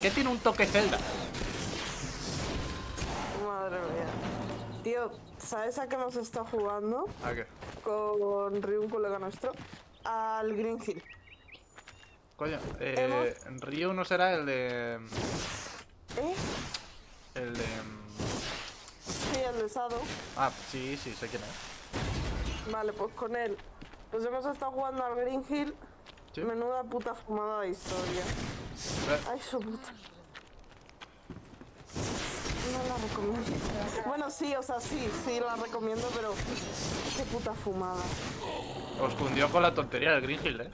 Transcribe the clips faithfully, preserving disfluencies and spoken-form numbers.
¿Qué tiene un toque Zelda? Madre mía. Tío, ¿sabes a qué nos está jugando? ¿A qué? Con Ryu, un colega nuestro. Al Green Hill. Coño, eh, Hemos... Ryu no será el de... ¿Eh? El de... Sí, el de Sado. Ah, sí, sí, sé quién es. Vale, pues con él. Pues hemos estado jugando al Green Hill. ¿Sí? Menuda puta fumada de historia. ¿Eh? Ay, su puta. No la recomiendo. Bueno, sí, o sea, sí, sí la recomiendo, pero... Qué puta fumada. Os cundió con la tontería del Green Hill, ¿eh?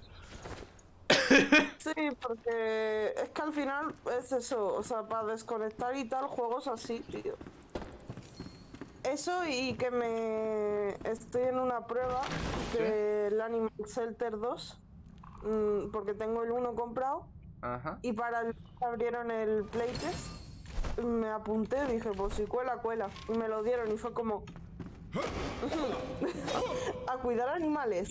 Sí, porque es que al final es eso, o sea, para desconectar y tal, juegos así, tío. Eso y que me estoy en una prueba del Animal Shelter dos, mmm, porque tengo el uno comprado. Ajá. Y para el abrieron el playtest, me apunté, dije, pues si cuela, cuela, y me lo dieron y fue como... a cuidar animales.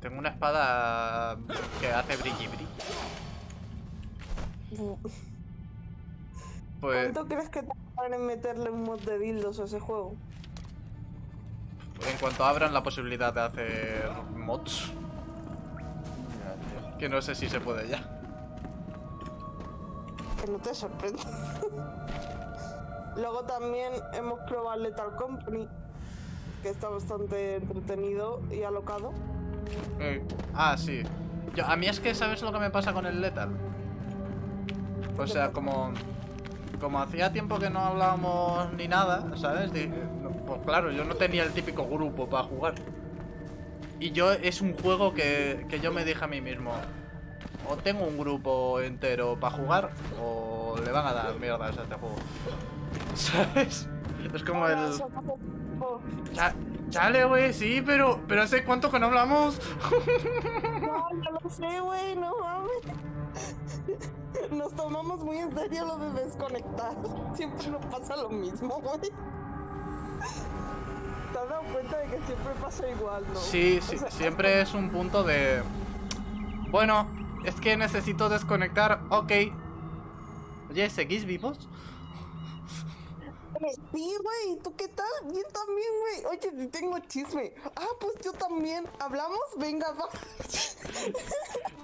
Tengo una espada que hace brilli brilli. Pues... ¿Cuánto crees que tardan en meterle un mod de dildos a ese juego? En cuanto abran la posibilidad de hacer mods. Que no sé si se puede ya. Que no te sorprenda. Luego también hemos probado Lethal Company, que está bastante entretenido y alocado. Eh, ah, sí. Yo, a mí es que, ¿sabes lo que me pasa con el Lethal? O sea, como... Como hacía tiempo que no hablábamos ni nada, ¿sabes? De, pues claro, yo no tenía el típico grupo para jugar. Y yo es un juego que, que yo me dije a mí mismo, o tengo un grupo entero para jugar, o le van a dar mierdas a este juego, ¿sabes? Es como el... Chale, güey, sí, pero... ¿Pero hace cuánto que no hablamos? No, no lo sé, güey, no mames. Nos tomamos muy en serio lo de desconectar. Siempre nos pasa lo mismo, güey. ¿Te has dado cuenta de que siempre pasa igual, no? Sí, sí, o sea, siempre es un punto de... Bueno, es que necesito desconectar, ok. Oye, ¿seguís vivos? Sí, güey, ¿tú qué tal? Bien también, güey. Oye, tengo chisme. Ah, pues yo también. ¿Hablamos? Venga, va.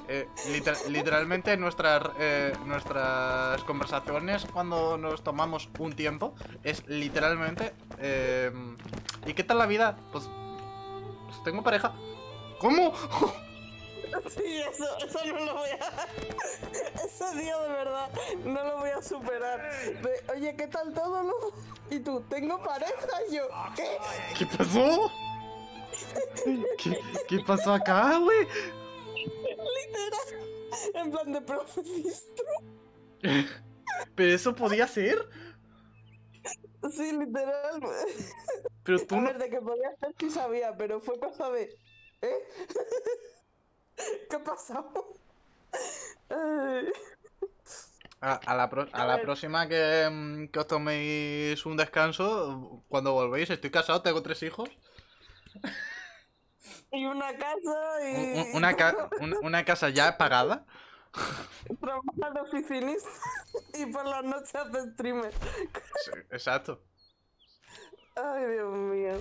eh, literal, literalmente nuestras, eh, nuestras conversaciones cuando nos tomamos un tiempo es literalmente... Eh, ¿y qué tal la vida? Pues, pues tengo pareja. ¿Cómo? Sí, eso, eso no lo voy a... Ese día de verdad no lo voy a superar. De, oye, ¿qué tal todo, no? Y tú, tengo pareja, y yo, ¿qué? ¿Qué pasó? ¿Qué, qué pasó acá, güey? Literal, en plan de profecistro. ¿Pero eso podía ser? Sí, literal. Pero tú a no... ver, de que podía ser sí sabía, pero fue cosa de... ¿Eh? ¿Qué ha pasado? A, a la, pro, a a la próxima que, que os toméis un descanso, cuando volvéis, estoy casado, tengo tres hijos. Y una casa y... Una, una, una casa ya pagada. Trabajar de oficinista y por las noches de streamer. Sí, exacto. Ay, Dios mío.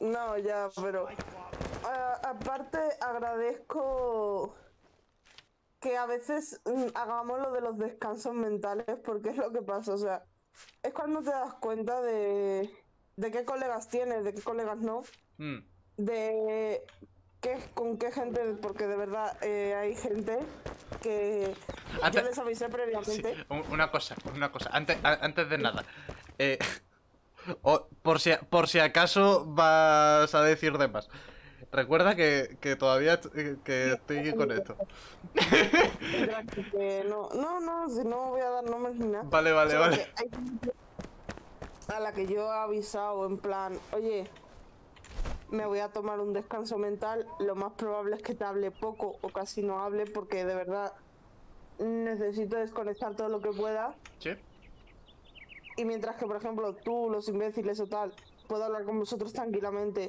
No, ya, pero... Uh, aparte, agradezco que a veces mm, hagamos lo de los descansos mentales, porque es lo que pasa, o sea, es cuando te das cuenta de, de qué colegas tienes, de qué colegas no, mm. de qué, con qué gente, porque de verdad eh, hay gente que antes, yo les avisé previamente. Sí, una cosa, una cosa, antes, a, antes de nada, eh, oh, por, si, por si acaso vas a decir de más. Recuerda que, que todavía que estoy con esto. No, no, no, si no voy a dar nombres ni nada. Vale, vale, o sea, vale. Hay... A la que yo he avisado en plan, oye, me voy a tomar un descanso mental. Lo más probable es que te hable poco o casi no hable porque de verdad necesito desconectar todo lo que pueda. Sí. Y mientras que, por ejemplo, tú, los imbéciles o tal, puedo hablar con vosotros tranquilamente.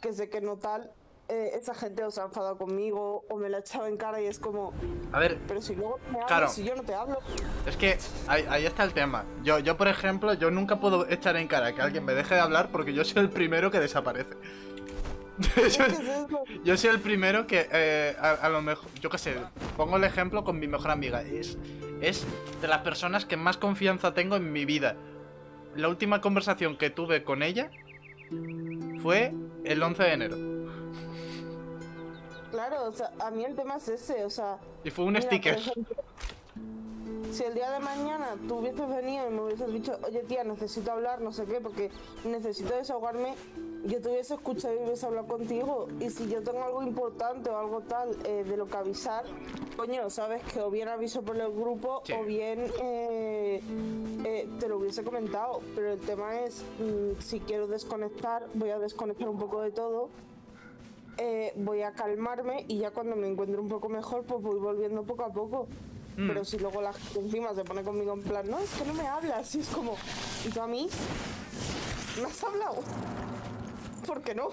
Que sé que no tal, eh, esa gente os ha enfadado conmigo o me la ha echado en cara y es como... A ver... Pero si luego me hablas, claro, si yo no te hablo... Es que ahí, ahí está el tema. Yo, yo, por ejemplo, yo nunca puedo echar en cara que alguien me deje de hablar porque yo soy el primero que desaparece. yo, es yo soy el primero que, eh, a, a lo mejor, yo qué sé, pongo el ejemplo con mi mejor amiga. Es, es de las personas que más confianza tengo en mi vida. La última conversación que tuve con ella fue el once de enero. Claro, o sea, a mí el tema es ese, o sea... Y fue un mira, sticker. Ejemplo, si el día de mañana tú hubieses venido y me hubieses dicho, oye tía, necesito hablar, no sé qué, porque necesito desahogarme, yo te hubiese escuchado y hubiese hablado contigo. Y si yo tengo algo importante o algo tal eh, de lo que avisar, coño, sabes que o bien aviso por el grupo, sí, o bien eh, eh, te lo hubiese comentado. Pero el tema es, mmm, si quiero desconectar, voy a desconectar un poco de todo. Eh, voy a calmarme y ya cuando me encuentro un poco mejor, pues voy volviendo poco a poco. Mm. Pero si luego la gente encima se pone conmigo en plan, no, es que no me hablas, y es como, ¿y tú a mí? ¿Me has hablado? ¿Por qué no?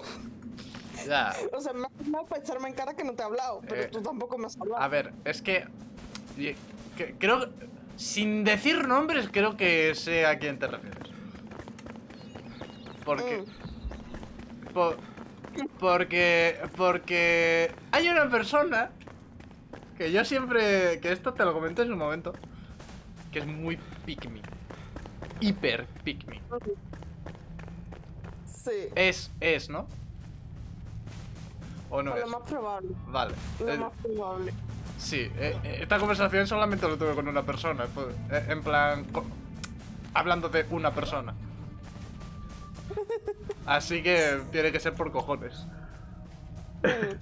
Ya. O sea, me has hablado para echarme en cara que no te he hablado, pero eh, tú tampoco me has hablado. A ver, es que, que creo, sin decir nombres, creo que sé a quién te refieres. Porque... Mm. Por, porque... Porque... Hay una persona... Que yo siempre... Que esto te lo comenté en su momento. Que es muy Pikmin. Hiper Pikmin. Sí. Es, es, ¿no? ¿O no es? Lo más probable. Vale. Lo eh, más probable. Sí. Eh, esta conversación solamente lo tuve con una persona. En plan... Con, hablando de una persona. Así que tiene que ser por cojones. Sí.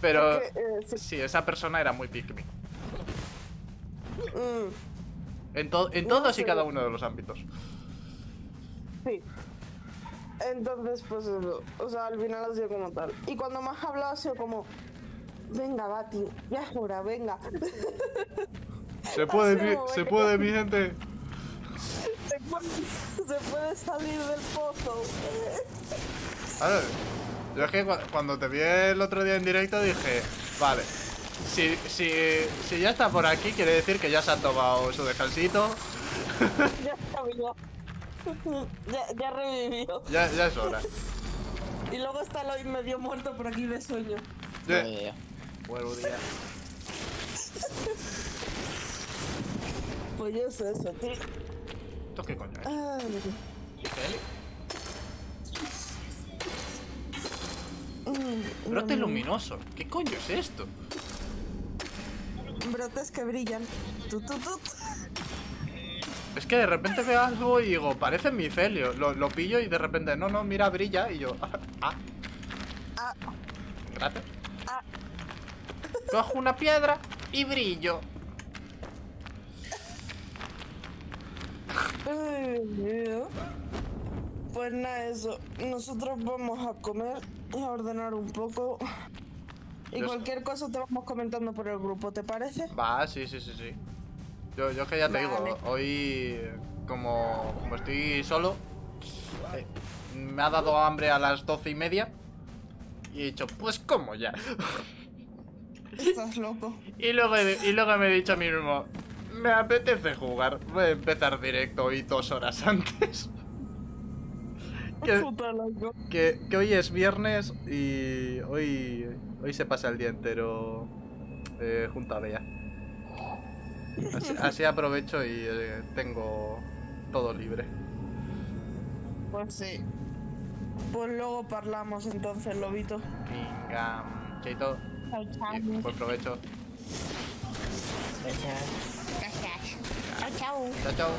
Pero porque, eh, sí. sí, esa persona era muy Pikmin. Mm. En, to en no, todos sí. y cada uno de los ámbitos. Sí. Entonces, pues eso. O sea, al final ha sido como tal. Y cuando más ha hablado ha sido como... Venga, va, tío. Ya es hora, venga. Se puede, mi, se puede, mi gente. Se puede, se puede salir del pozo. A ver. Yo es que cuando te vi el otro día en directo dije, vale, si, si, si ya está por aquí quiere decir que ya se ha tomado su descansito. Ya está vivo. Ya, ya revivió. Ya, ya es hora. Y luego está el hoy medio muerto por aquí de sueño. Sí. Buen día. Pues yo sé eso, tío. ¿Esto qué coño es? Ay. ¿Y Feli? Brote luminoso. ¿Qué coño es esto? Brotes que brillan. Tut, tut, tut. Es que de repente veo algo y digo, parece micelio. Lo, lo pillo y de repente, no, no, mira, brilla. Y yo, ah. Ah. Gracias. Ah. Cojo una piedra y brillo. Pues nada, eso. Nosotros vamos a comer. A ordenar un poco. Y yo cualquier sé. cosa te vamos comentando por el grupo, ¿te parece? Va, sí, sí, sí, sí. Yo, yo es que ya te vale. digo, hoy como, como estoy solo, eh, me ha dado hambre a las doce y media. Y he dicho, pues como ya. Estás loco. Y luego, y luego me he dicho a mí mismo, me apetece jugar. Voy a empezar directo hoy dos horas antes. Que, que, que hoy es viernes y hoy hoy se pasa el día entero eh, junto a Bea. Así, así aprovecho y eh, tengo todo libre. Pues sí. Pues luego parlamos entonces, lobito. Venga, Cheito. Y, buen provecho. Gracias. Chao, chao. Chao, chao.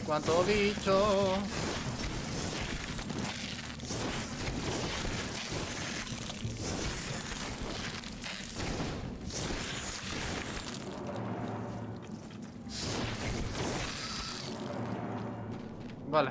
sabe cuánto bicho. Vale.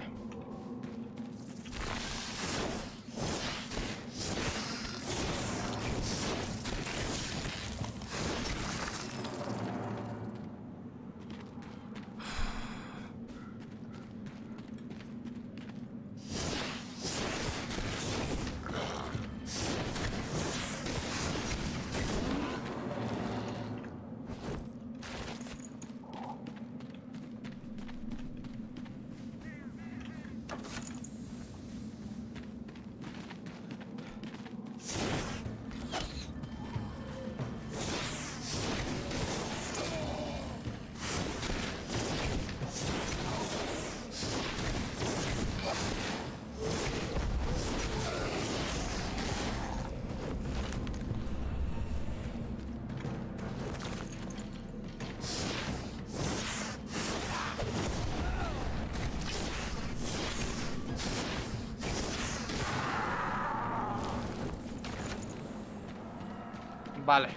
Vale.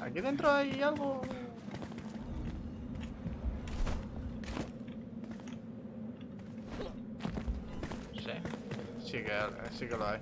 Aquí dentro hay algo. Sí. Sí que, sí que lo hay.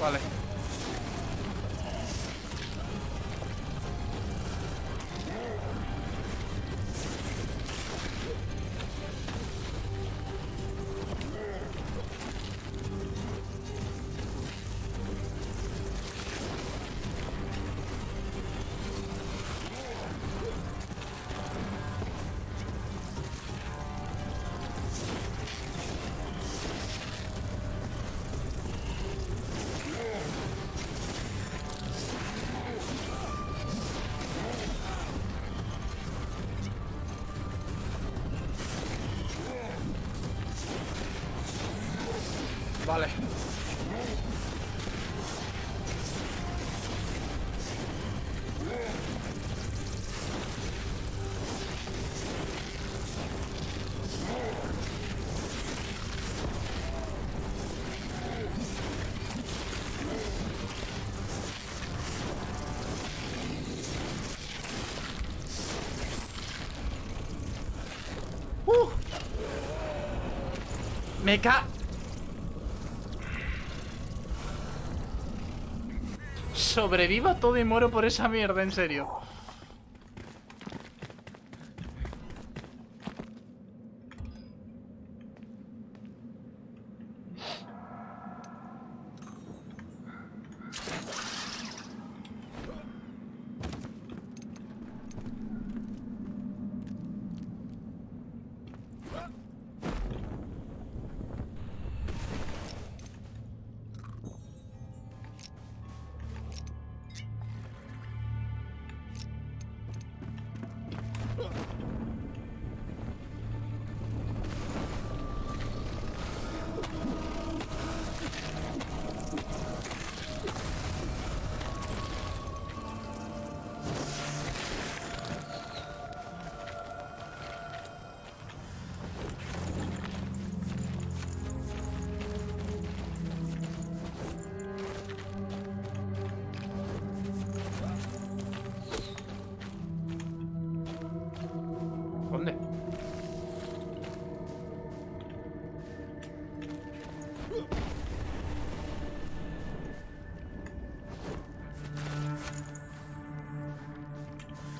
Vale. Vale. Uh. Me ca... Sobrevivo a todo y muero por esa mierda, en serio. esconde?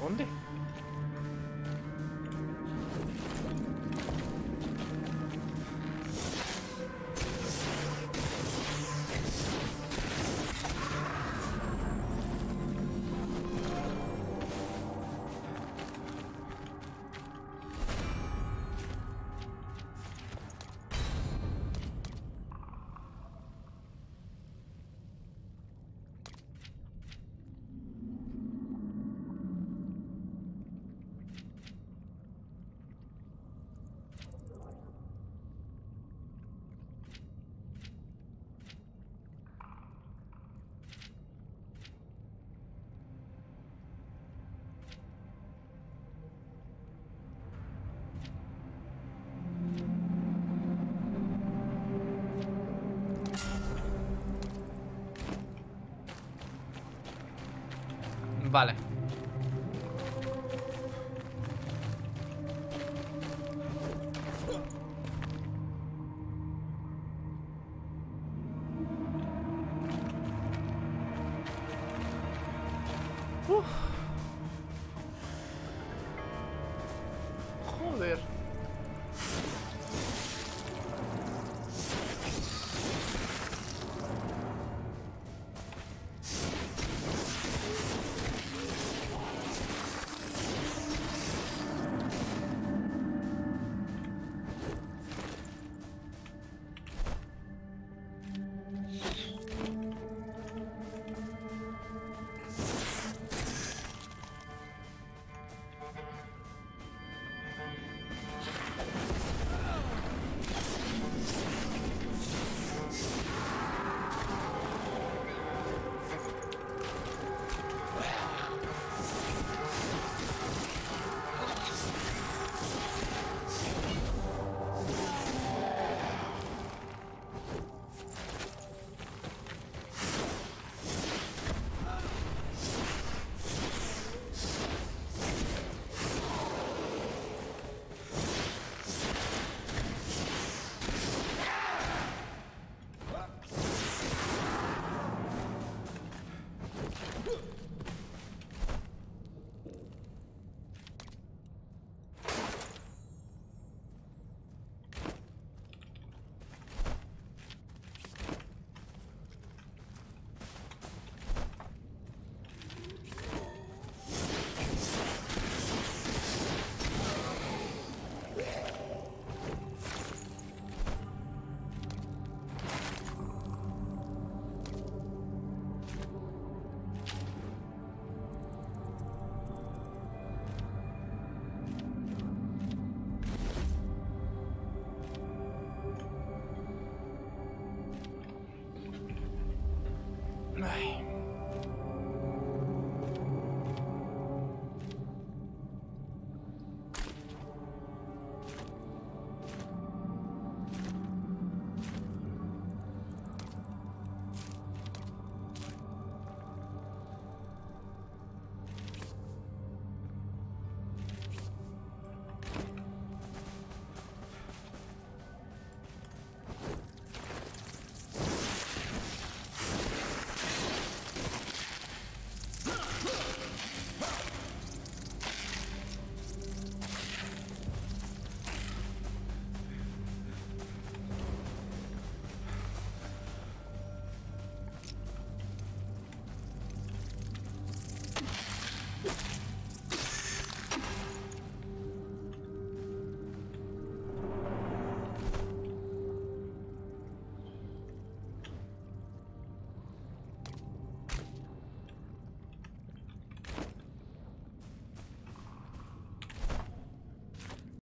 ¿Dónde? Vale. Uf. Joder.